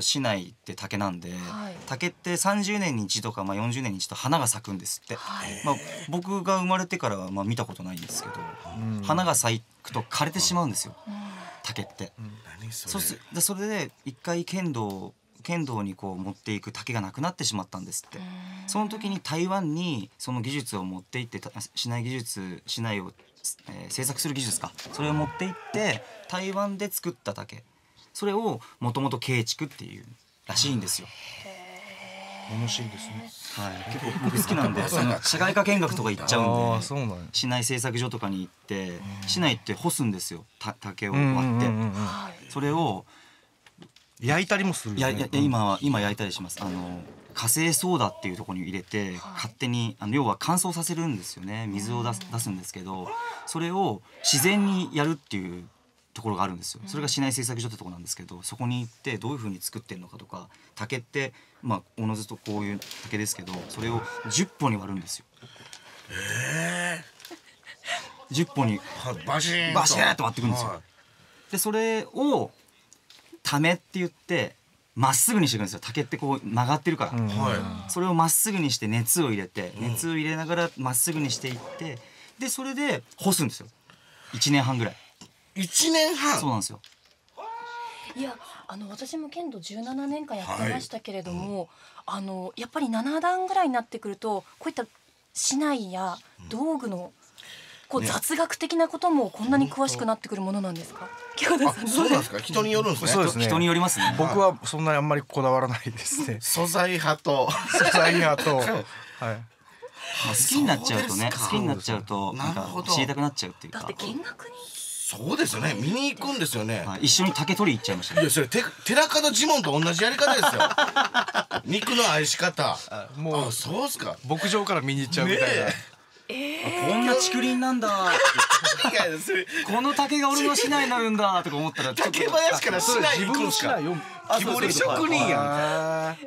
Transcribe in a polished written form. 市内って竹なんで、竹って30年に一度か、まあ、40年に一度花が咲くんですって、まあ、僕が生まれてからはまあ見たことないんですけど、花が咲くと枯れてしまうんですよ竹って。それで一回剣道にこう持っていく竹がなくなってしまったんですって。その時に台湾にその技術を持っていって、市内を制作する技術か、それを持っていって台湾で作った竹、それをもともと軽竹っていうらしいんですよ。面白いですね。はい、結構僕好きなんで、その社会科見学とか行っちゃうんで、市内製作所とかに行って、市内って干すんですよ。竹を割って、それを焼いたりもするよね。今焼いたりします。火星ソーダっていうところに入れて、勝手に要は乾燥させるんですよね。水を出すんですけど、それを自然にやるっていうところがあるんですよ。それが市内製作所ってところなんですけど、そこに行ってどういう風に作ってるのかとか、竹ってまあおのずとこういう竹ですけど、それを10本に割るんですよ。10本にバシーンと割ってくんですよ。でそれをためって言って。まっすぐにしていくんですよ。竹ってこう曲がってるから、それをまっすぐにして熱を入れながらまっすぐにしていって、でそれで干すんですよ。1年半ぐらい。1年半。そうなんですよ。いや私も剣道17年間やってましたけれども、やっぱり7段ぐらいになってくると、こういった竹刀や道具のこう雑学的なこともこんなに詳しくなってくるものなんですか？そうなんですか。人によるんですね。人によりますね。僕はそんなにあんまりこだわらないですね。素材派とはい。好きになっちゃうとね。好きになっちゃうとなんか知りたくなっちゃうっていうか。だって見学に。そうですよね。見に行くんですよね。一緒に竹取り行っちゃいました。いやそれ寺門ジモンと同じやり方ですよ。肉の愛し方。もうそうですか。牧場から見に行っちゃうみたいな。こんな竹林なんだ、この竹が俺の市内になるんだとか思ったら、竹林から市内に行くんですか。木彫り職人やん。